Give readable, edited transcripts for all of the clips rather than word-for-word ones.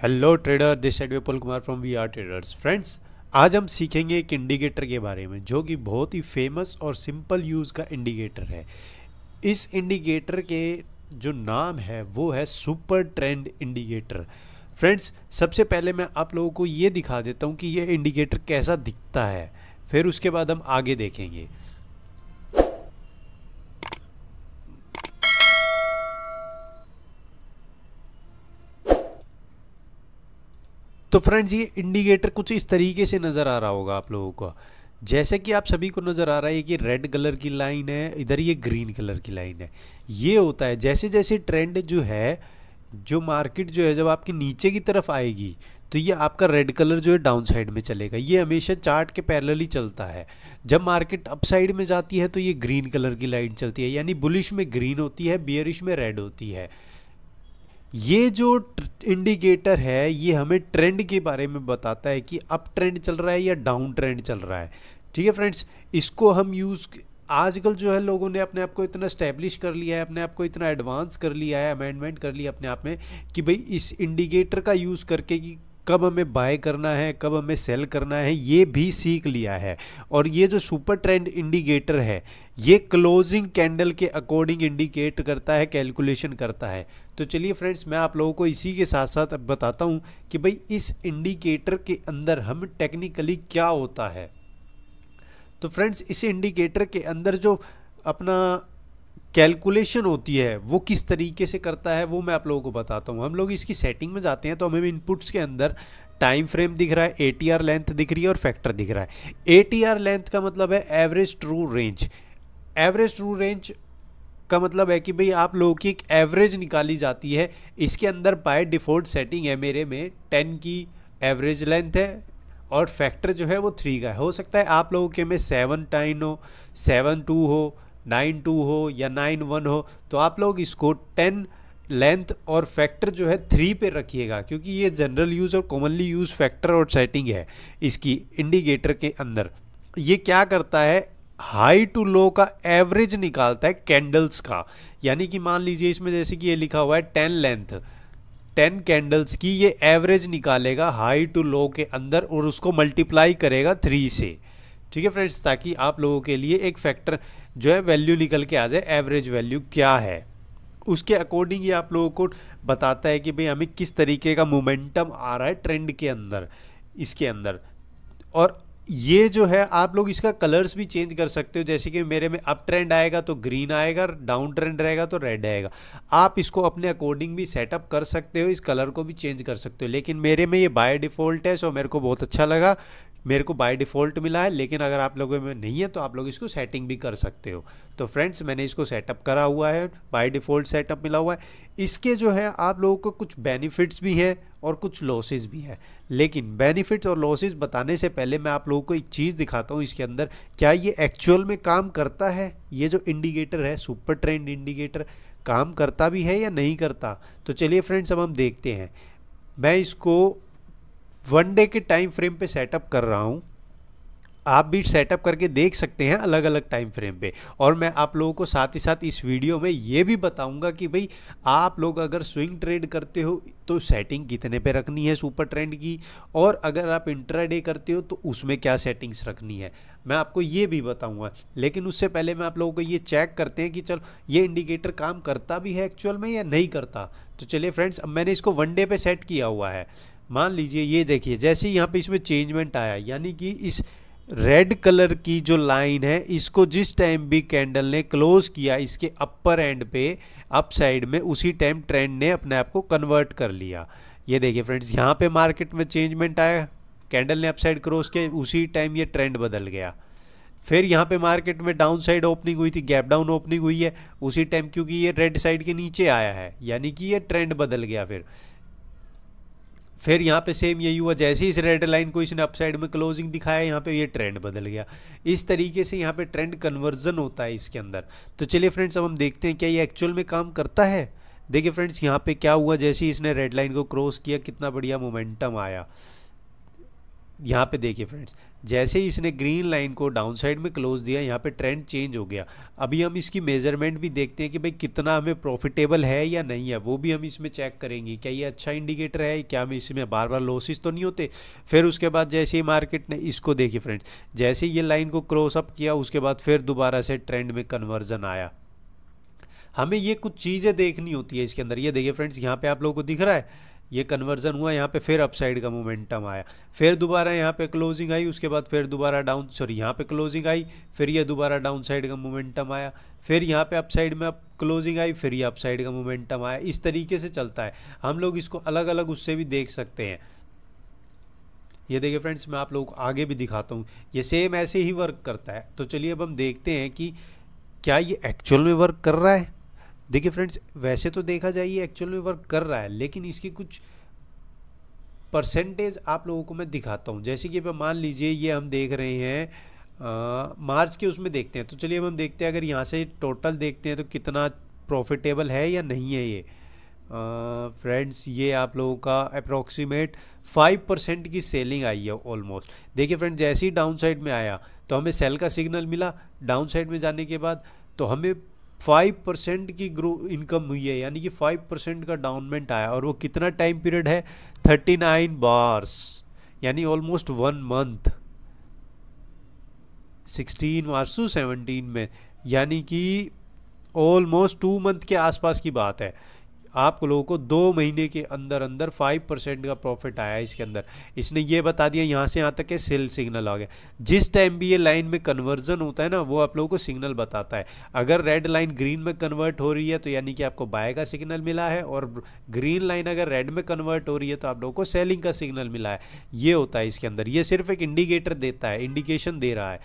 Hello trader, this is Vipul Kumar from V R traders friends. आज हम सीखेंगे एक इंडिकेटर के बारे में जो कि बहुत ही फेमस और सिंपल यूज़ का इंडिकेटर है। इस इंडिकेटर के जो नाम है वो है सुपर ट्रेंड इंडिकेटर। फ्रेंड्स, सबसे पहले मैं आप लोगों को ये दिखा देता हूँ कि ये इंडिकेटर कैसा दिखता है, फिर उसके बाद हम आगे देखेंगे। तो फ्रेंड्स, ये इंडिकेटर कुछ इस तरीके से नज़र आ रहा होगा आप लोगों को, जैसे कि आप सभी को नज़र आ रहा है कि रेड कलर की लाइन है, इधर ये ग्रीन कलर की लाइन है। ये होता है जैसे जैसे ट्रेंड जो है, जो मार्केट जो है, जब आपके नीचे की तरफ आएगी तो ये आपका रेड कलर जो है डाउन साइड में चलेगा। ये हमेशा चार्ट के पैरेलल ही चलता है। जब मार्केट अप साइड में जाती है तो ये ग्रीन कलर की लाइन चलती है, यानी बुलिश में ग्रीन होती है, बेयरिश में रेड होती है। ये जो इंडिकेटर है ये हमें ट्रेंड के बारे में बताता है कि अप ट्रेंड चल रहा है या डाउन ट्रेंड चल रहा है। ठीक है फ्रेंड्स, इसको हम यूज़ आजकल जो है लोगों ने अपने आप को इतना स्टैब्लिश कर लिया है, अपने आप को इतना एडवांस कर लिया है, अमेंडमेंट कर लिया अपने आप में कि भाई इस इंडिकेटर का यूज़ करके कि कब हमें बाय करना है, कब हमें सेल करना है, ये भी सीख लिया है। और ये जो सुपर ट्रेंड इंडिकेटर है ये क्लोजिंग कैंडल के अकॉर्डिंग इंडिकेट करता है, कैलकुलेशन करता है। तो चलिए फ्रेंड्स, मैं आप लोगों को इसी के साथ साथ अब बताता हूँ कि भाई इस इंडिकेटर के अंदर हम टेक्निकली क्या होता है। तो फ्रेंड्स, इस इंडिकेटर के अंदर जो अपना कैलकुलेशन होती है वो किस तरीके से करता है वो मैं आप लोगों को बताता हूँ। हम लोग इसकी सेटिंग में जाते हैं तो हमें इनपुट्स के अंदर टाइम फ्रेम दिख रहा है, एटीआर लेंथ दिख रही है और फैक्टर दिख रहा है। एटीआर लेंथ का मतलब है average true range. Average true range का मतलब है कि भाई आप लोगों की एक एवरेज निकाली जाती है। इसके अंदर बाय डिफ़ॉल्ट सेटिंग है मेरे में 10 की एवरेज लेंथ है और फैक्टर जो है वो 3 का है। हो सकता है आप लोगों के में 7.9 हो, 7.2 हो, 9.2 हो या 9.1 हो, तो आप लोग इसको 10 लेंथ और फैक्टर जो है 3 पे रखिएगा, क्योंकि ये जनरल यूज़ और कॉमनली यूज फैक्टर और सेटिंग है इसकी। इंडिकेटर के अंदर ये क्या करता है, हाई टू लो का एवरेज निकालता है कैंडल्स का। यानी कि मान लीजिए इसमें जैसे कि ये लिखा हुआ है 10 लेंथ, 10 कैंडल्स की ये एवरेज निकालेगा हाई टू लो के अंदर और उसको मल्टीप्लाई करेगा 3 से। ठीक है फ्रेंड्स, ताकि आप लोगों के लिए एक फैक्टर जो है वैल्यू निकल के आ जाए, एवरेज वैल्यू क्या है उसके अकॉर्डिंग ये आप लोगों को बताता है कि भाई हमें किस तरीके का मोमेंटम आ रहा है ट्रेंड के अंदर, इसके अंदर। और ये जो है आप लोग इसका कलर्स भी चेंज कर सकते हो, जैसे कि मेरे में अप ट्रेंड आएगा तो ग्रीन आएगा, डाउन ट्रेंड रहेगा तो रेड आएगा। आप इसको अपने अकॉर्डिंग भी सेटअप कर सकते हो, इस कलर को भी चेंज कर सकते हो। लेकिन मेरे में ये बाय डिफ़ॉल्ट है, सो मेरे को बहुत अच्छा लगा, मेरे को बाय डिफ़ॉल्ट मिला है। लेकिन अगर आप लोगों में नहीं है तो आप लोग इसको सेटिंग भी कर सकते हो। तो फ्रेंड्स, मैंने इसको सेटअप करा हुआ है, बाय डिफ़ॉल्ट सेटअप मिला हुआ है। इसके जो है आप लोगों को कुछ बेनिफिट्स भी हैं और कुछ लॉसेस भी हैं। लेकिन बेनिफिट्स और लॉसेस बताने से पहले मैं आप लोगों को एक चीज़ दिखाता हूँ इसके अंदर क्या ये एक्चुअल में काम करता है। ये जो इंडिकेटर है सुपर ट्रेंड इंडिकेटर काम करता भी है या नहीं करता। तो चलिए फ्रेंड्स, अब हम देखते हैं। मैं इसको 1 डे के टाइम फ्रेम पे सेटअप कर रहा हूँ, आप भी सेटअप करके देख सकते हैं अलग अलग टाइम फ्रेम पे। और मैं आप लोगों को साथ ही साथ इस वीडियो में ये भी बताऊंगा कि भाई आप लोग अगर स्विंग ट्रेड करते हो तो सेटिंग कितने पे रखनी है सुपर ट्रेंड की, और अगर आप इंट्राडे करते हो तो उसमें क्या सेटिंग्स रखनी है, मैं आपको ये भी बताऊंगा। लेकिन उससे पहले मैं आप लोगों को ये चेक करते हैं कि चलो ये इंडिकेटर काम करता भी है एक्चुअल में या नहीं करता। तो चलिए फ्रेंड्स, अब मैंने इसको 1 डे पर सेट किया हुआ है। मान लीजिए ये देखिए, जैसे यहाँ पे इसमें चेंजमेंट आया, यानी कि इस रेड कलर की जो लाइन है इसको जिस टाइम भी कैंडल ने क्लोज किया इसके अपर एंड पे, अप साइड में, उसी टाइम ट्रेंड ने अपने आप को कन्वर्ट कर लिया। ये देखिए फ्रेंड्स, यहाँ पे मार्केट में चेंजमेंट आया, कैंडल ने अप साइड क्रॉस किया, उसी टाइम ये ट्रेंड बदल गया। फिर यहाँ पे मार्केट में डाउन साइड ओपनिंग हुई थी, गैप डाउन ओपनिंग हुई है, उसी टाइम क्योंकि ये रेड साइड के नीचे आया है यानी कि ये ट्रेंड बदल गया। फिर यहाँ पे सेम यही हुआ, जैसे ही इस रेड लाइन को इसने अपसाइड में क्लोजिंग दिखाया यहाँ पे ये ट्रेंड बदल गया। इस तरीके से यहाँ पे ट्रेंड कन्वर्जन होता है इसके अंदर। तो चलिए फ्रेंड्स, अब हम देखते हैं क्या ये एक्चुअल में काम करता है। देखिए फ्रेंड्स, यहाँ पे क्या हुआ, जैसे ही इसने रेड लाइन को क्रॉस किया कितना बढ़िया मोमेंटम आया। यहाँ पे देखिए फ्रेंड्स, जैसे ही इसने ग्रीन लाइन को डाउनसाइड में क्लोज दिया यहाँ पे ट्रेंड चेंज हो गया। अभी हम इसकी मेजरमेंट भी देखते हैं कि भाई कितना हमें प्रॉफिटेबल है या नहीं है, वो भी हम इसमें चेक करेंगे। क्या ये अच्छा इंडिकेटर है, क्या हमें इसमें बार बार लॉसेस तो नहीं होते। फिर उसके बाद जैसे ही मार्केट ने इसको देखी फ्रेंड्स, जैसे ये लाइन को क्रॉसअप किया उसके बाद फिर दोबारा से ट्रेंड में कन्वर्जन आया। हमें ये कुछ चीज़ें देखनी होती है इसके अंदर। ये देखिए फ्रेंड्स, यहाँ पे आप लोगों को दिख रहा है ये कन्वर्जन हुआ, यहाँ पे फिर अपसाइड का मोमेंटम आया, फिर दोबारा यहाँ पे क्लोजिंग आई, उसके बाद फिर दोबारा डाउन यहाँ पे क्लोजिंग आई, फिर ये दोबारा डाउनसाइड का मोमेंटम आया, फिर यहाँ पे अपसाइड में अब क्लोजिंग आई, फिर ये अपसाइड का मोमेंटम आया। इस तरीके से चलता है, हम लोग इसको अलग अलग उससे भी देख सकते हैं। ये देखिए फ्रेंड्स, मैं आप लोगों को आगे भी दिखाता हूँ, ये सेम ऐसे ही वर्क करता है। तो चलिए अब हम देखते हैं कि क्या ये एक्चुअल में वर्क कर रहा है। देखिए फ्रेंड्स, वैसे तो देखा जाए ये एक्चुअल में वर्क कर रहा है, लेकिन इसकी कुछ परसेंटेज आप लोगों को मैं दिखाता हूँ। जैसे कि मान लीजिए ये हम देख रहे हैं मार्च के उसमें देखते हैं। तो चलिए अब हम देखते हैं, अगर यहाँ से टोटल देखते हैं तो कितना प्रॉफिटेबल है या नहीं है। ये फ्रेंड्स ये आप लोगों का अप्रॉक्सीमेट 5% की सेलिंग आई है ऑलमोस्ट। देखिए फ्रेंड्स, जैसे ही डाउन साइड में आया तो हमें सेल का सिग्नल मिला, डाउन साइड में जाने के बाद तो हमें 5% की ग्रो इनकम हुई है, यानी कि 5% का डाउनमेंट आया। और वो कितना टाइम पीरियड है, 39 बार्स, यानी ऑलमोस्ट 1 मंथ, 16 मार्च से 17 में, यानी कि ऑलमोस्ट 2 मंथ के आसपास की बात है। आप लोगों को 2 महीने के अंदर अंदर 5% का प्रॉफिट आया इसके अंदर। इसने ये बता दिया यहाँ से यहाँ तक के सेल सिग्नल आ गया। जिस टाइम भी ये लाइन में कन्वर्जन होता है ना, वो आप लोगों को सिग्नल बताता है। अगर रेड लाइन ग्रीन में कन्वर्ट हो रही है तो यानी कि आपको बाय का सिग्नल मिला है, और ग्रीन लाइन अगर रेड में कन्वर्ट हो रही है तो आप लोगों को सेलिंग का सिग्नल मिला है। ये होता है इसके अंदर, ये सिर्फ एक इंडिकेटर देता है, इंडिकेशन दे रहा है।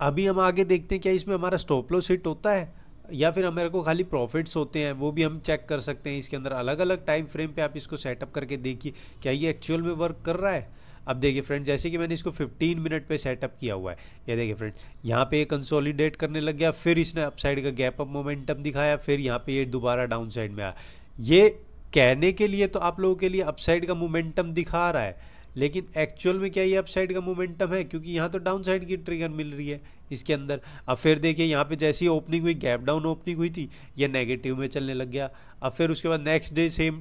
अभी हम आगे देखते हैं, क्या इसमें हमारा स्टॉप लॉस हिट होता है या फिर हमारे को खाली प्रॉफिट्स होते हैं, वो भी हम चेक कर सकते हैं इसके अंदर। अलग अलग टाइम फ्रेम पे आप इसको सेटअप करके देखिए क्या ये एक्चुअल में वर्क कर रहा है। अब देखिए फ्रेंड्स, जैसे कि मैंने इसको 15 मिनट पे सेटअप किया हुआ है, ये देखिए फ्रेंड्स यहाँ पे कंसोलिडेट करने लग गया, फिर इसने अपसाइड का गैप अप मोमेंटम दिखाया, फिर यहाँ पर ये दोबारा डाउन साइड में आया। ये कहने के लिए तो आप लोगों के लिए अपसाइड का मोमेंटम दिखा रहा है, लेकिन एक्चुअल में क्या ये अपसाइड का मोमेंटम है, क्योंकि यहाँ तो डाउनसाइड की ट्रिगर मिल रही है इसके अंदर। अब फिर देखिए यहाँ पे जैसी ओपनिंग हुई, गैप डाउन ओपनिंग हुई थी, ये नेगेटिव में चलने लग गया। अब फिर उसके बाद नेक्स्ट डे सेम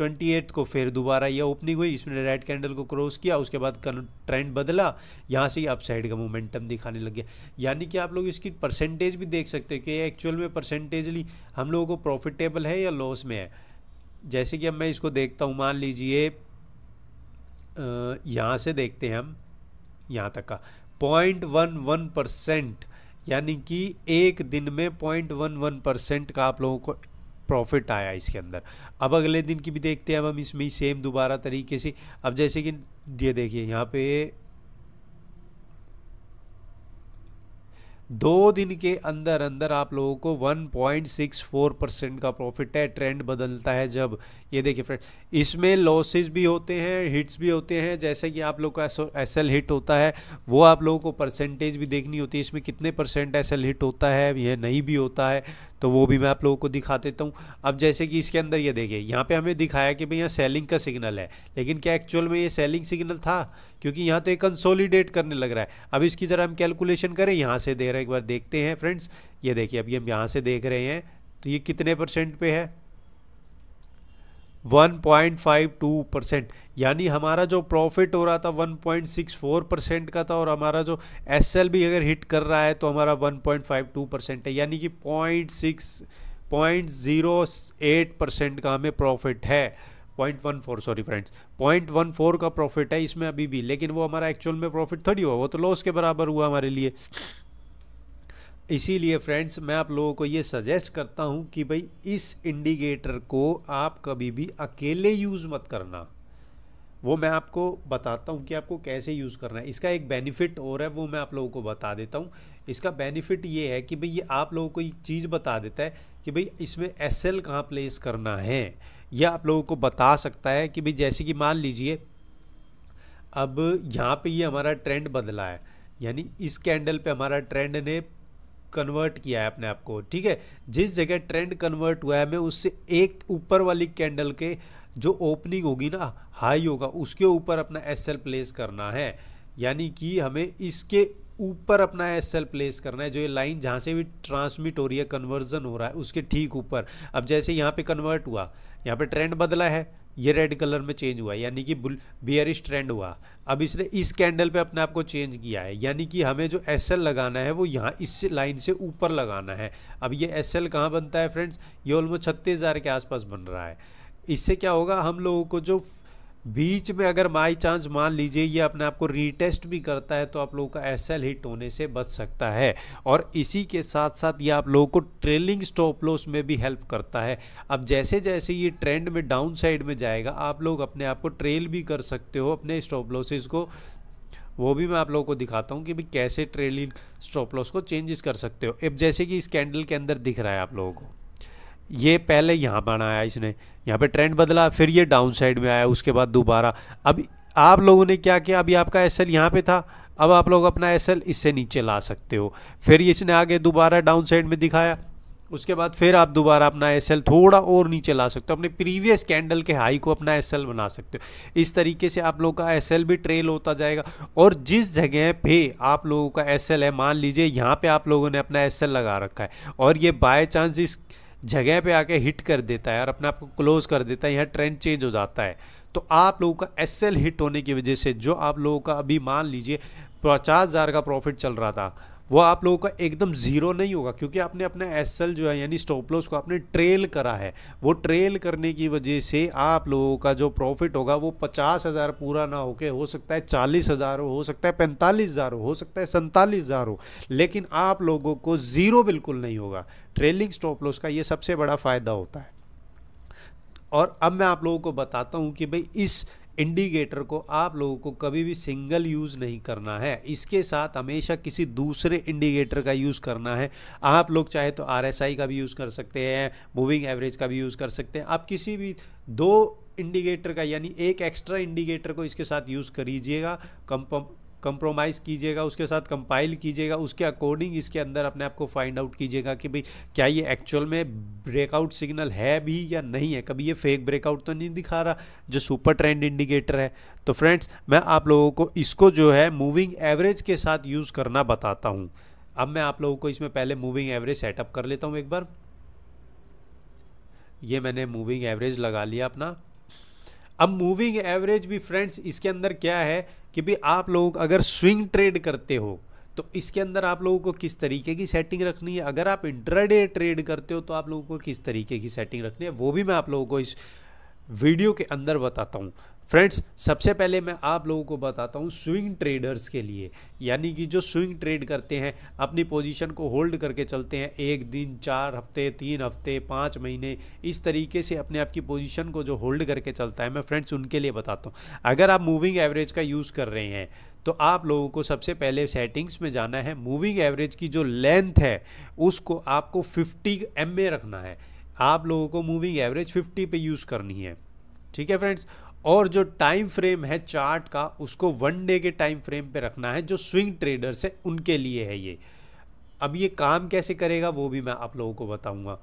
28 को फिर दोबारा ये ओपनिंग हुई, इसमें रेड कैंडल को क्रॉस किया, उसके बाद ट्रेंड बदला, यहाँ से ही अपसाइड का मोमेंटम दिखाने लग गया। यानी कि आप लोग इसकी परसेंटेज भी देख सकते हो कि एक्चुअल में परसेंटेजली हम लोगों को प्रॉफिटेबल है या लॉस में है। जैसे कि अब मैं इसको देखता हूँ, मान लीजिए यहाँ से देखते हैं हम यहाँ तक का 0.11%, यानी कि एक दिन में 0.11% का आप लोगों को प्रॉफिट आया इसके अंदर। अब अगले दिन की भी देखते हैं, अब हम इसमें सेम दोबारा तरीके से। अब जैसे कि ये देखिए यहाँ पे 2 दिन के अंदर अंदर आप लोगों को 1.64% का प्रॉफिट है। ट्रेंड बदलता है जब, ये देखिए फ्रेंड्स इसमें लॉसेस भी होते हैं, हिट्स भी होते हैं। जैसे कि आप लोग का एसएल हिट होता है, वो आप लोगों को परसेंटेज भी देखनी होती है, इसमें कितने परसेंट एसएल हिट होता है, यह नहीं भी होता है, तो वो भी मैं आप लोगों को दिखा देता हूँ। अब जैसे कि इसके अंदर ये देखिए, यहाँ पे हमें दिखाया कि भैया सेलिंग का सिग्नल है, लेकिन क्या एक्चुअल में ये सेलिंग सिग्नल था, क्योंकि यहाँ तो ये कंसोलिडेट करने लग रहा है। अब इसकी ज़रा हम कैलकुलेशन करें, यहाँ से दे रहे हैं, एक बार देखते हैं फ्रेंड्स। ये देखिए अभी हम यहाँ से देख रहे हैं तो ये कितने परसेंट पे है, 1.52%, यानी हमारा जो प्रॉफिट हो रहा था 1.64% का था, और हमारा जो एसएल भी अगर हिट कर रहा है तो हमारा 1.52% है, यानी कि 0.08% का हमें प्रॉफिट है, 0.14 सॉरी फ्रेंड्स 0.14 का प्रॉफिट है इसमें अभी भी, लेकिन वो हमारा एक्चुअल में प्रॉफिट थोड़ी हुआ, वो तो लॉस के बराबर हुआ हमारे लिए। इसीलिए फ्रेंड्स मैं आप लोगों को ये सजेस्ट करता हूँ कि भाई इस इंडिकेटर को आप कभी भी अकेले यूज़ मत करना। वो मैं आपको बताता हूँ कि आपको कैसे यूज़ करना है। इसका एक बेनिफिट और है, वो मैं आप लोगों को बता देता हूँ। इसका बेनिफिट ये है कि भाई ये आप लोगों को एक चीज़ बता देता है कि भाई इसमें एसएल कहाँ प्लेस करना है, यह आप लोगों को बता सकता है। कि भाई जैसे कि मान लीजिए अब यहाँ पर ये हमारा ट्रेंड बदला है, यानी इस कैंडल पर हमारा ट्रेंड ने कन्वर्ट किया है अपने आप को, ठीक है। जिस जगह ट्रेंड कन्वर्ट हुआ है, मैं उससे एक ऊपर वाली कैंडल के जो ओपनिंग होगी ना हाई होगा उसके ऊपर अपना एस एल प्लेस करना है, यानी कि हमें इसके ऊपर अपना एस एल प्लेस करना है। जो ये लाइन जहाँ से भी ट्रांसमिट हो रही है, कन्वर्जन हो रहा है, उसके ठीक ऊपर। अब जैसे यहाँ पे कन्वर्ट हुआ, यहाँ पे ट्रेंड बदला है, ये रेड कलर में चेंज हुआ, यानी कि बेयरिश ट्रेंड हुआ। अब इसने इस कैंडल पे अपने आप को चेंज किया है, यानी कि हमें जो एस एल लगाना है वो यहाँ इस लाइन से ऊपर लगाना है। अब ये एस एल कहाँ बनता है फ्रेंड्स? ये ऑलमोस्ट 36,000 के आसपास बन रहा है। इससे क्या होगा, हम लोगों को जो बीच में अगर बाई चांस मान लीजिए ये अपने आप को रीटेस्ट भी करता है तो आप लोगों का एसएल हिट होने से बच सकता है। और इसी के साथ साथ ये आप लोगों को ट्रेलिंग स्टॉप लॉस में भी हेल्प करता है। अब जैसे जैसे ये ट्रेंड में डाउन साइड में जाएगा आप लोग अपने आप को ट्रेल भी कर सकते हो अपने स्टॉप लॉसेस को। वो भी मैं आप लोगों को दिखाता हूँ कि भी कैसे ट्रेलिंग स्टॉप लॉस को चेंजेस कर सकते हो। अब जैसे कि इस कैंडल के अंदर दिख रहा है आप लोगों को, ये पहले यहाँ बनाया, इसने यहाँ पे ट्रेंड बदला, फिर ये डाउन साइड में आया, उसके बाद दोबारा। अब आप लोगों ने क्या किया, अभी आपका एसएल यहाँ पे था, अब आप लोग अपना एसएल इससे नीचे ला सकते हो। फिर इसने आगे दोबारा डाउन साइड में दिखाया, उसके बाद फिर आप दोबारा अपना एसएल थोड़ा और नीचे ला सकते हो, अपने प्रीवियस कैंडल के हाई को अपना एसएल बना सकते हो। इस तरीके से आप लोग का एसएल भी ट्रेल होता जाएगा। और जिस जगह पे आप लोगों का एसएल है, मान लीजिए यहाँ पर आप लोगों ने अपना एसएल लगा रखा है और ये बाय चांस इस जगह पे आके हिट कर देता है और अपने आप को क्लोज कर देता है, यहाँ ट्रेंड चेंज हो जाता है, तो आप लोगों का एसएल हिट होने की वजह से जो आप लोगों का अभी मान लीजिए 50,000 का प्रॉफिट चल रहा था वो आप लोगों का एकदम ज़ीरो नहीं होगा, क्योंकि आपने अपने एसएल जो है यानी स्टॉप लॉस को आपने ट्रेल करा है। वो ट्रेल करने की वजह से आप लोगों का जो प्रॉफिट होगा वो 50,000 पूरा ना होके हो सकता है 40,000 हो सकता है 45,000 हो सकता है 47,000 हो, लेकिन आप लोगों को ज़ीरो बिल्कुल नहीं होगा। ट्रेलिंग स्टॉप लॉस का ये सबसे बड़ा फ़ायदा होता है। और अब मैं आप लोगों को बताता हूँ कि भाई इस इंडिकेटर को आप लोगों को कभी भी सिंगल यूज़ नहीं करना है, इसके साथ हमेशा किसी दूसरे इंडिकेटर का यूज़ करना है। आप लोग चाहे तो आरएसआई का भी यूज़ कर सकते हैं, मूविंग एवरेज का भी यूज़ कर सकते हैं। आप किसी भी दो इंडिकेटर का यानी एक एक्स्ट्रा इंडिकेटर को इसके साथ यूज़ करीजिएगा, कंप्रोमाइज़ कीजिएगा, उसके साथ कंपाइल कीजिएगा, उसके अकॉर्डिंग इसके अंदर अपने आप को फाइंड आउट कीजिएगा कि भाई क्या ये एक्चुअल में ब्रेकआउट सिग्नल है भी या नहीं है, कभी ये फेक ब्रेकआउट तो नहीं दिखा रहा जो सुपर ट्रेंड इंडिकेटर है। तो फ्रेंड्स मैं आप लोगों को इसको जो है मूविंग एवरेज के साथ यूज़ करना बताता हूँ। अब मैं आप लोगों को इसमें पहले मूविंग एवरेज सेटअप कर लेता हूँ एक बार। ये मैंने मूविंग एवरेज लगा लिया अपना। अब मूविंग एवरेज भी फ्रेंड्स इसके अंदर क्या है कि भाई आप लोग अगर स्विंग ट्रेड करते हो तो इसके अंदर आप लोगों को किस तरीके की सेटिंग रखनी है, अगर आप इंट्राडे ट्रेड करते हो तो आप लोगों को किस तरीके की सेटिंग रखनी है, वो भी मैं आप लोगों को इस वीडियो के अंदर बताता हूँ। फ्रेंड्स सबसे पहले मैं आप लोगों को बताता हूँ स्विंग ट्रेडर्स के लिए, यानी कि जो स्विंग ट्रेड करते हैं, अपनी पोजीशन को होल्ड करके चलते हैं 1 दिन, 4 हफ्ते, 3 हफ्ते, 5 महीने, इस तरीके से अपने आप की पोजीशन को जो होल्ड करके चलता है, मैं फ्रेंड्स उनके लिए बताता हूँ। अगर आप मूविंग एवरेज का यूज़ कर रहे हैं तो आप लोगों को सबसे पहले सेटिंग्स में जाना है, मूविंग एवरेज की जो लेंथ है उसको आपको 50 MA रखना है। आप लोगों को मूविंग एवरेज 50 पे यूज़ करनी है, ठीक है फ्रेंड्स। और जो टाइम फ्रेम है चार्ट का उसको 1 डे के टाइम फ्रेम पे रखना है, जो स्विंग ट्रेडर्स है उनके लिए है ये। अब ये काम कैसे करेगा वो भी मैं आप लोगों को बताऊंगा।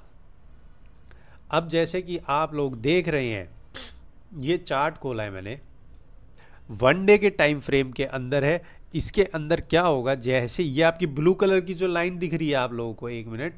अब जैसे कि आप लोग देख रहे हैं ये चार्ट खोला है मैंने, 1 डे के टाइम फ्रेम के अंदर है। इसके अंदर क्या होगा, जैसे ये आपकी ब्लू कलर की जो लाइन दिख रही है आप लोगों को, एक मिनट,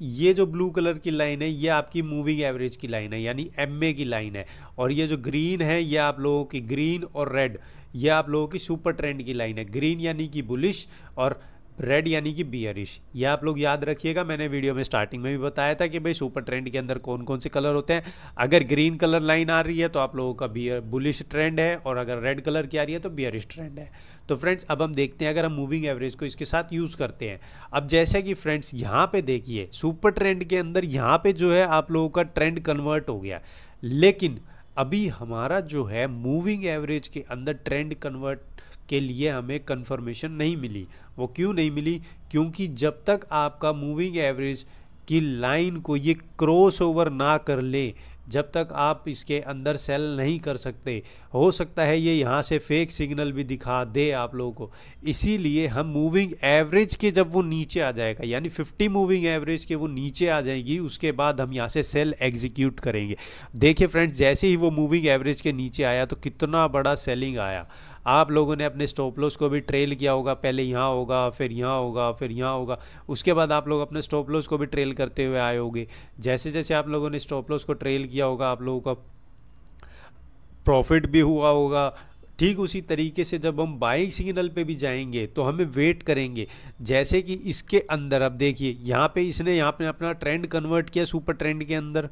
ये जो ब्लू कलर की लाइन है ये आपकी मूविंग एवरेज की लाइन है यानी एमए की लाइन है, और ये जो ग्रीन है ये आप लोगों की, ग्रीन और रेड, ये आप लोगों की सुपर ट्रेंड की लाइन है। ग्रीन यानी कि बुलिश और रेड यानी कि बियरिश। ये आप लोग याद रखिएगा, मैंने वीडियो में स्टार्टिंग में भी बताया था कि भाई सुपर ट्रेंड के अंदर कौन कौन से कलर होते हैं। अगर ग्रीन कलर लाइन आ रही है तो आप लोगों का बुलिश ट्रेंड है, और अगर रेड कलर की आ रही है तो बियरिश ट्रेंड है। तो फ्रेंड्स अब हम देखते हैं अगर हम मूविंग एवरेज को इसके साथ यूज़ करते हैं। अब जैसे कि फ्रेंड्स यहाँ पर देखिए सुपर ट्रेंड के अंदर यहाँ पर जो है आप लोगों का ट्रेंड कन्वर्ट हो गया, लेकिन अभी हमारा जो है मूविंग एवरेज के अंदर ट्रेंड कन्वर्ट के लिए हमें कंफर्मेशन नहीं मिली। वो क्यों नहीं मिली? क्योंकि जब तक आपका मूविंग एवरेज की लाइन को ये क्रॉस ओवर ना कर ले जब तक आप इसके अंदर सेल नहीं कर सकते। हो सकता है ये यहाँ से फेक सिग्नल भी दिखा दे आप लोगों को, इसीलिए हम मूविंग एवरेज के जब वो नीचे आ जाएगा, यानी 50 मूविंग एवरेज के वो नीचे आ जाएगी, उसके बाद हम यहाँ से सेल एग्जीक्यूट करेंगे। देखिए फ्रेंड्स, जैसे ही वो मूविंग एवरेज के नीचे आया तो कितना बड़ा सेलिंग आया। आप लोगों ने अपने स्टॉप लॉस को भी ट्रेल किया होगा, पहले यहाँ होगा, फिर यहाँ होगा, फिर यहाँ होगा, उसके बाद आप लोग अपने स्टॉप लॉस को भी ट्रेल करते हुए आए होंगे। जैसे जैसे आप लोगों ने स्टॉप लॉस को ट्रेल किया होगा, आप लोगों का प्रॉफिट भी हुआ होगा। ठीक उसी तरीके से जब हम बाइंग सिग्नल पे भी जाएंगे तो हमें वेट करेंगे, जैसे कि इसके अंदर अब देखिए यहाँ पे इसने यहाँ पे अपना ट्रेंड कन्वर्ट किया सुपर ट्रेंड के अंदर,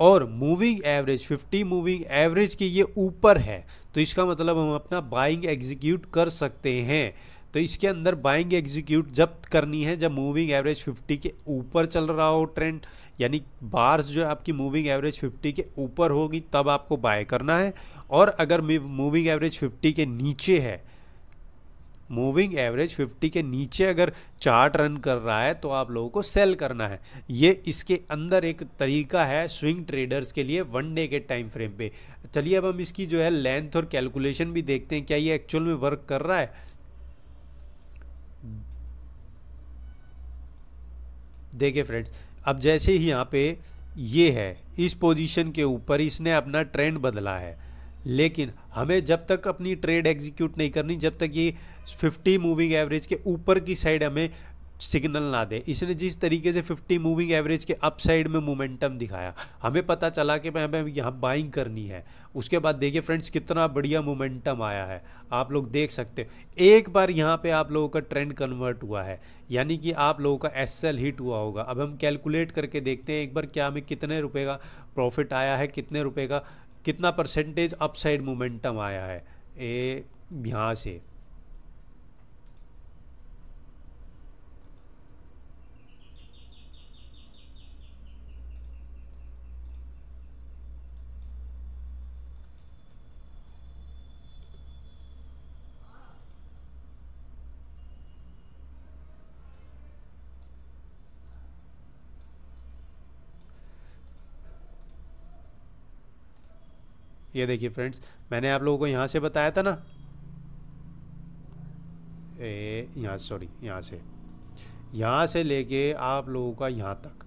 और मूविंग एवरेज 50 मूविंग एवरेज के ये ऊपर है, तो इसका मतलब हम अपना बाइंग एग्जीक्यूट कर सकते हैं। तो इसके अंदर बाइंग एग्जीक्यूट जब करनी है जब मूविंग एवरेज 50 के ऊपर चल रहा हो ट्रेंड, यानी बार्स जो आपकी मूविंग एवरेज 50 के ऊपर होगी तब आपको बाय करना है। और अगर मूविंग एवरेज 50 के नीचे है, मूविंग एवरेज 50 के नीचे अगर चार्ट रन कर रहा है तो आप लोगों को सेल करना है। ये इसके अंदर एक तरीका है स्विंग ट्रेडर्स के लिए वन डे के टाइम फ्रेम पे। चलिए अब हम इसकी जो है लेंथ और कैलकुलेशन भी देखते हैं, क्या ये एक्चुअल में वर्क कर रहा है। देखिए फ्रेंड्स, अब जैसे ही यहाँ पे ये है, इस पोजीशन के ऊपर इसने अपना ट्रेंड बदला है, लेकिन हमें जब तक अपनी ट्रेड एग्जीक्यूट नहीं करनी, जब तक ये 50 मूविंग एवरेज के ऊपर की साइड हमें सिग्नल ना दे। इसने जिस तरीके से 50 मूविंग एवरेज के अप साइड में मोमेंटम दिखाया, हमें पता चला कि हमें यहाँ बाइंग करनी है। उसके बाद देखिए फ्रेंड्स कितना बढ़िया मोमेंटम आया है, आप लोग देख सकते हो। एक बार यहाँ पे आप लोगों का ट्रेंड कन्वर्ट हुआ है, यानी कि आप लोगों का एसएल हिट हुआ होगा। अब हम कैलकुलेट करके देखते हैं एक बार क्या हमें कितने रुपए का प्रॉफिट आया है, कितने रुपये का, कितना परसेंटेज अपसाइड मोमेंटम आया है। यहाँ से ये देखिए फ्रेंड्स, मैंने आप लोगों को यहाँ से बताया था ना, यहाँ से लेके आप लोगों का यहाँ तक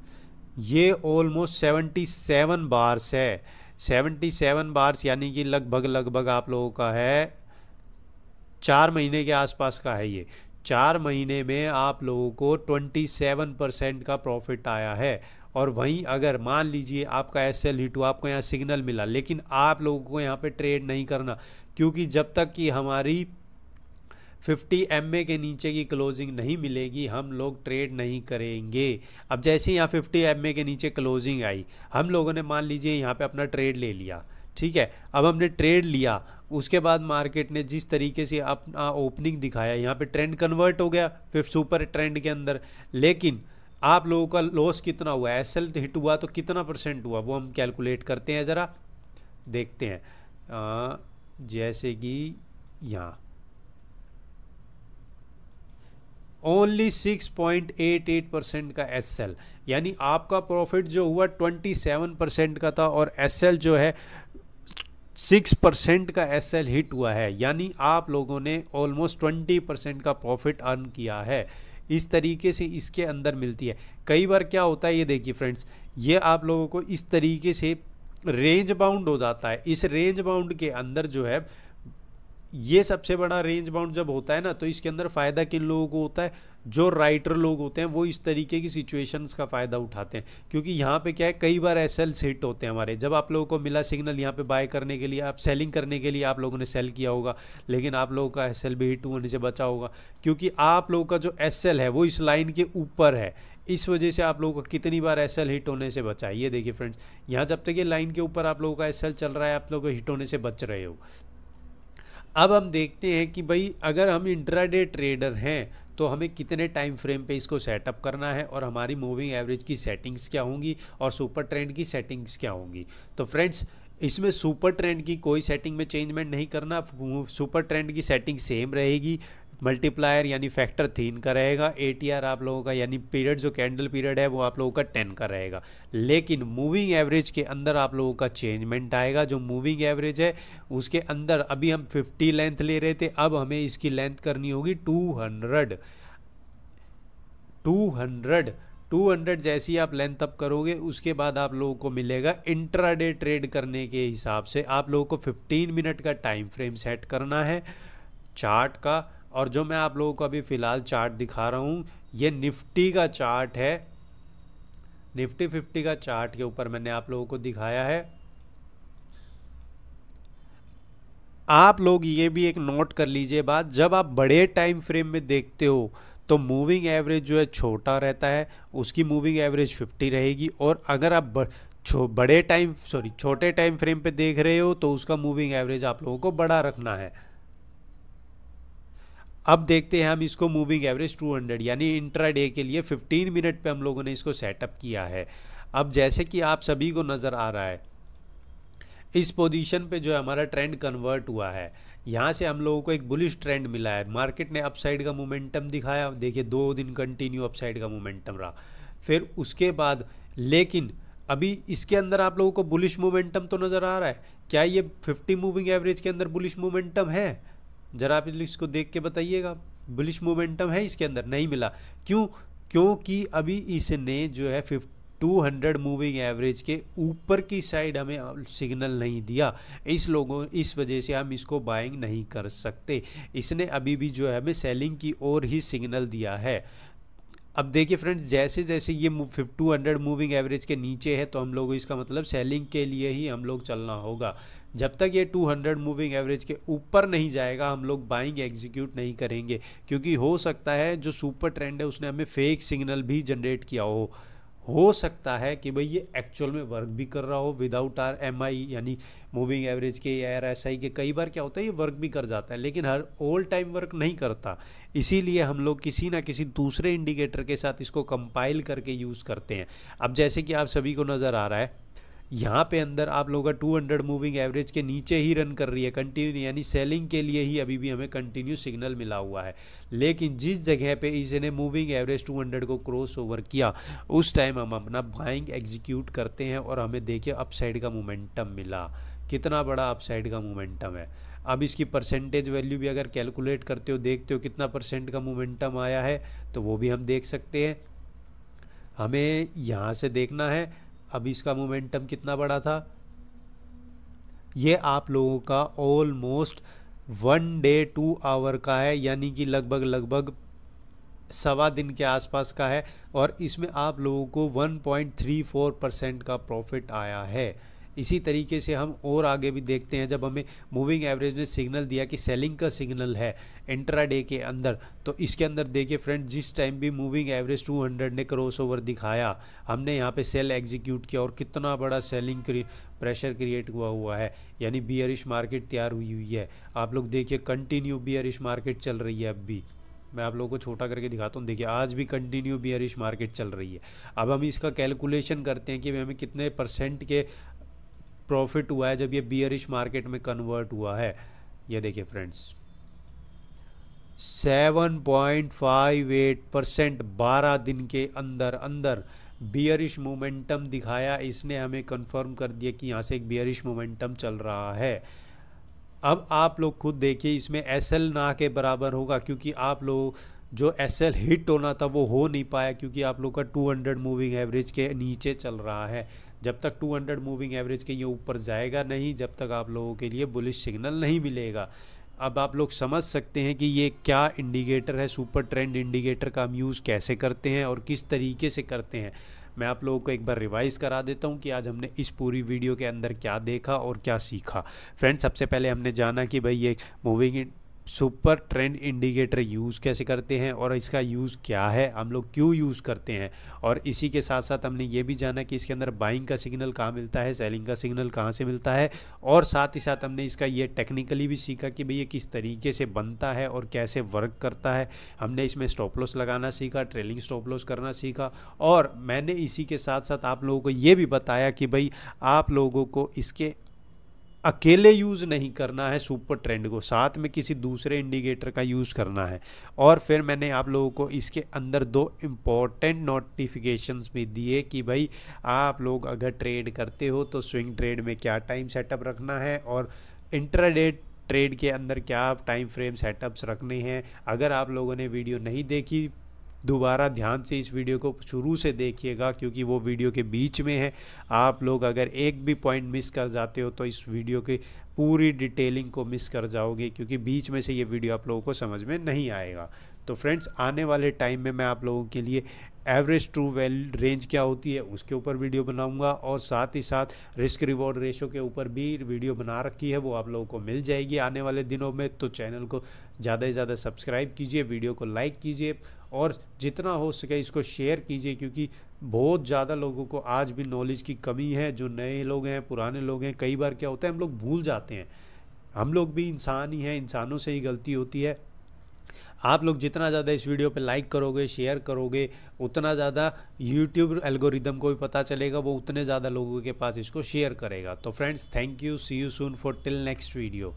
ये ऑलमोस्ट 77 बार्स है। 77 बार्स यानी कि लगभग आप लोगों का है 4 महीने के आसपास का है। ये 4 महीने में आप लोगों को 27% का प्रॉफिट आया है। और वहीं अगर मान लीजिए आपका एसएल हिट हुआ, आपको यहाँ सिग्नल मिला, लेकिन आप लोगों को यहाँ पे ट्रेड नहीं करना, क्योंकि जब तक कि हमारी 50 एमए के नीचे की क्लोजिंग नहीं मिलेगी हम लोग ट्रेड नहीं करेंगे। अब जैसे यहाँ 50 एमए के नीचे क्लोजिंग आई, हम लोगों ने मान लीजिए यहाँ पे अपना ट्रेड ले लिया, ठीक है। अब हमने ट्रेड लिया, उसके बाद मार्केट ने जिस तरीके से अपना ओपनिंग दिखाया, यहाँ पे ट्रेंड कन्वर्ट हो गया फिर सुपर ट्रेंड के अंदर, लेकिन आप लोगों का लॉस कितना हुआ, एसएल हिट हुआ तो कितना परसेंट हुआ, वो हम कैलकुलेट करते हैं, ज़रा देखते हैं। जैसे कि यहाँ ओनली 6.88% का एसएल, यानी आपका प्रॉफिट जो हुआ 27% का था, और एसएल जो है 6% का एसएल हिट हुआ है, यानी आप लोगों ने ऑलमोस्ट 20% का प्रॉफिट अर्न किया है। इस तरीके से इसके अंदर मिलती है। कई बार क्या होता है, ये देखिए फ्रेंड्स, ये आप लोगों को इस तरीके से रेंज बाउंड हो जाता है। इस रेंज बाउंड के अंदर जो है, ये सबसे बड़ा रेंज बाउंड जब होता है ना, तो इसके अंदर फ़ायदा किन लोगों को होता है, जो राइटर लोग होते हैं वो इस तरीके की सिचुएशंस का फ़ायदा उठाते हैं। क्योंकि यहाँ पे क्या है, कई बार एसएल हिट होते हैं हमारे, जब आप लोगों को मिला सिग्नल यहाँ पे बाय करने के लिए, आप सेलिंग करने के लिए आप लोगों ने सेल किया होगा, लेकिन आप लोगों का एसएल भी हिट होने से बचा होगा, क्योंकि आप लोगों का जो एसएल है वो इस लाइन के ऊपर है। इस वजह से आप लोगों को कितनी बार एसएल हिट होने से बचा है। ये देखिए फ्रेंड्स, यहाँ जब तक ये लाइन के ऊपर आप लोगों का एसएल चल रहा है, आप लोग हिट होने से बच रहे हो। अब हम देखते हैं कि भाई अगर हम इंट्राडे ट्रेडर हैं तो हमें कितने टाइम फ्रेम पे इसको सेटअप करना है, और हमारी मूविंग एवरेज की सेटिंग्स क्या होंगी और सुपर ट्रेंड की सेटिंग्स क्या होंगी। तो फ्रेंड्स, इसमें सुपर ट्रेंड की कोई सेटिंग में चेंजमेंट नहीं करना, सुपर ट्रेंड की सेटिंग सेम रहेगी, मल्टीप्लायर यानी फैक्टर 3 का रहेगा। एटीआर आप लोगों का यानी पीरियड जो कैंडल पीरियड है वो आप लोगों का 10 का रहेगा। लेकिन मूविंग एवरेज के अंदर आप लोगों का चेंजमेंट आएगा। जो मूविंग एवरेज है उसके अंदर अभी हम 50 लेंथ ले रहे थे, अब हमें इसकी लेंथ करनी होगी 200। जैसी आप लेंथ अप करोगे उसके बाद आप लोगों को मिलेगा इंट्राडे ट्रेड करने के हिसाब से। आप लोगों को 15 मिनट का टाइम फ्रेम सेट करना है चार्ट का, और जो मैं आप लोगों को अभी फ़िलहाल चार्ट दिखा रहा हूँ ये निफ्टी का चार्ट है। निफ्टी 50 का चार्ट के ऊपर मैंने आप लोगों को दिखाया है। आप लोग ये भी एक नोट कर लीजिए बात, जब आप बड़े टाइम फ्रेम में देखते हो तो मूविंग एवरेज जो है छोटा रहता है, उसकी मूविंग एवरेज 50 रहेगी। और अगर आप छोटे टाइम फ्रेम पे देख रहे हो तो उसका मूविंग एवरेज आप लोगों को बड़ा रखना है। अब देखते हैं हम इसको मूविंग एवरेज 200 यानी इंट्राडे के लिए 15 मिनट पे हम लोगों ने इसको सेटअप किया है। अब जैसे कि आप सभी को नज़र आ रहा है इस पोजीशन पे जो है हमारा ट्रेंड कन्वर्ट हुआ है, यहाँ से हम लोगों को एक बुलिश ट्रेंड मिला है। मार्केट ने अपसाइड का मोमेंटम दिखाया, देखिए 2 दिन कंटिन्यू अपसाइड का मोमेंटम रहा, फिर उसके बाद लेकिन अभी इसके अंदर आप लोगों को बुलिश मोमेंटम तो नज़र आ रहा है। क्या ये 50 मूविंग एवरेज के अंदर बुलिश मोमेंटम है? जरा आप इसको देख के बताइएगा, बुलिश मोमेंटम है इसके अंदर? नहीं मिला। क्योंकि अभी इसने जो है 200 मूविंग एवरेज के ऊपर की साइड हमें सिग्नल नहीं दिया, इस वजह से हम इसको बाइंग नहीं कर सकते। इसने अभी भी जो है हमें सेलिंग की ओर ही सिग्नल दिया है। अब देखिए फ्रेंड्स, जैसे जैसे ये 200 मूविंग एवरेज के नीचे है तो हम लोग इसका मतलब सेलिंग के लिए ही हम लोग चलना होगा। जब तक ये 200 मूविंग एवरेज के ऊपर नहीं जाएगा हम लोग बाइंग एग्जीक्यूट नहीं करेंगे, क्योंकि हो सकता है जो सुपर ट्रेंड है उसने हमें फेक सिग्नल भी जनरेट किया हो सकता है कि भाई ये एक्चुअल में वर्क भी कर रहा हो विदाउट आर एम आई यानी मूविंग एवरेज के या आरएसआई के। कई बार क्या होता है ये वर्क भी कर जाता है, लेकिन हर ऑल टाइम वर्क नहीं करता, इसीलिए हम लोग किसी ना किसी दूसरे इंडिकेटर के साथ इसको कंपाइल करके यूज़ करते हैं। अब जैसे कि आप सभी को नज़र आ रहा है यहाँ पे अंदर आप लोगों का 200 मूविंग एवरेज के नीचे ही रन कर रही है कंटिन्यू, यानी सेलिंग के लिए ही अभी भी हमें कंटिन्यू सिग्नल मिला हुआ है। लेकिन जिस जगह पे इसने मूविंग एवरेज 200 को क्रॉस ओवर किया उस टाइम हम अपना बाइंग एग्जीक्यूट करते हैं, और हमें देखिए अपसाइड का मोमेंटम मिला, कितना बड़ा अपसाइड का मोमेंटम है। अब इसकी परसेंटेज वैल्यू भी अगर कैलकुलेट करते हो, देखते हो कितना परसेंट का मोमेंटम आया है, तो वो भी हम देख सकते हैं। हमें यहाँ से देखना है अभी इसका मोमेंटम कितना बड़ा था। ये आप लोगों का ऑलमोस्ट 1 डे 2 आवर का है, यानी कि लगभग 1.25 दिन के आसपास का है, और इसमें आप लोगों को 1.34% का प्रॉफिट आया है। इसी तरीके से हम और आगे भी देखते हैं, जब हमें मूविंग एवरेज ने सिग्नल दिया कि सेलिंग का सिग्नल है इंट्राडे के अंदर, तो इसके अंदर देखिए फ्रेंड, जिस टाइम भी मूविंग एवरेज 200 ने क्रॉसओवर दिखाया हमने यहाँ पे सेल एग्जीक्यूट किया, और कितना बड़ा सेलिंग प्रेशर क्रिएट हुआ है, यानी बियरिश मार्केट तैयार हुई है। आप लोग देखिए कंटिन्यू बियरिश मार्केट चल रही है। अब भी मैं आप लोगों को छोटा करके दिखाता हूँ, देखिए आज भी कंटिन्यू बियरिश मार्केट चल रही है। अब हम इसका कैलकुलेशन करते हैं कि हमें कितने परसेंट के प्रॉफिट हुआ है जब ये बियरिश मार्केट में कन्वर्ट हुआ है। ये देखिए फ्रेंड्स 7.58% 12 दिन के अंदर बियरिश मोमेंटम दिखाया इसने, हमें कंफर्म कर दिया कि यहाँ से एक बियरिश मोमेंटम चल रहा है। अब आप लोग खुद देखिए इसमें एसएल ना के बराबर होगा, क्योंकि आप लोग जो एसएल हिट होना था वो हो नहीं पाया, क्योंकि आप लोग का 200 मूविंग एवरेज के नीचे चल रहा है। जब तक 200 मूविंग एवरेज के ये ऊपर जाएगा नहीं, जब तक आप लोगों के लिए बुलिश सिग्नल नहीं मिलेगा। अब आप लोग समझ सकते हैं कि ये क्या इंडिकेटर है, सुपर ट्रेंड इंडिकेटर का हम यूज़ कैसे करते हैं और किस तरीके से करते हैं। मैं आप लोगों को एक बार रिवाइज़ करा देता हूं कि आज हमने इस पूरी वीडियो के अंदर क्या देखा और क्या सीखा। फ्रेंड्स, सबसे पहले हमने जाना कि भाई ये moving super trend indicator use कैसे करते हैं और इसका यूज़ क्या है, हम लोग क्यों यूज़ करते हैं, और इसी के साथ साथ हमने ये भी जाना कि इसके अंदर बाइंग का सिग्नल कहाँ मिलता है, सेलिंग का सिग्नल कहाँ से मिलता है, और साथ ही साथ हमने इसका ये टेक्निकली भी सीखा कि भाई ये किस तरीके से बनता है और कैसे वर्क करता है। हमने इसमें स्टॉप लॉस लगाना सीखा, ट्रेलिंग स्टॉप लॉस करना सीखा, और मैंने इसी के साथ साथ आप लोगों को ये भी बताया कि भाई आप लोगों को इसके अकेले यूज़ नहीं करना है सुपर ट्रेंड को, साथ में किसी दूसरे इंडिकेटर का यूज़ करना है। और फिर मैंने आप लोगों को इसके अंदर दो इम्पॉर्टेंट नोटिफिकेशंस भी दिए कि भाई आप लोग अगर ट्रेड करते हो तो स्विंग ट्रेड में क्या टाइम सेटअप रखना है और इंट्राडे ट्रेड के अंदर क्या आप टाइम फ्रेम सेटअप्स रखने हैं। अगर आप लोगों ने वीडियो नहीं देखी, दोबारा ध्यान से इस वीडियो को शुरू से देखिएगा क्योंकि वो वीडियो के बीच में है। आप लोग अगर एक भी पॉइंट मिस कर जाते हो तो इस वीडियो की पूरी डिटेलिंग को मिस कर जाओगे क्योंकि बीच में से ये वीडियो आप लोगों को समझ में नहीं आएगा। तो फ्रेंड्स, आने वाले टाइम में मैं आप लोगों के लिए एवरेज ट्रू वैल्यू रेंज क्या होती है उसके ऊपर वीडियो बनाऊंगा और साथ ही साथ रिस्क रिवॉर्ड रेशो के ऊपर भी वीडियो बना रखी है, वो आप लोगों को मिल जाएगी आने वाले दिनों में। तो चैनल को ज़्यादा से ज़्यादा सब्सक्राइब कीजिए, वीडियो को लाइक कीजिए और जितना हो सके इसको शेयर कीजिए क्योंकि बहुत ज़्यादा लोगों को आज भी नॉलेज की कमी है। जो नए लोग हैं, पुराने लोग हैं, कई बार क्या होता है हम लोग भूल जाते हैं, हम लोग भी इंसान ही हैं, इंसानों से ही गलती होती है। आप लोग जितना ज़्यादा इस वीडियो पे लाइक करोगे, शेयर करोगे, उतना ज़्यादा यूट्यूब एल्गोरिदम को भी पता चलेगा, वो उतने ज़्यादा लोगों के पास इसको शेयर करेगा। तो friends, thank you, see you soon for till next video.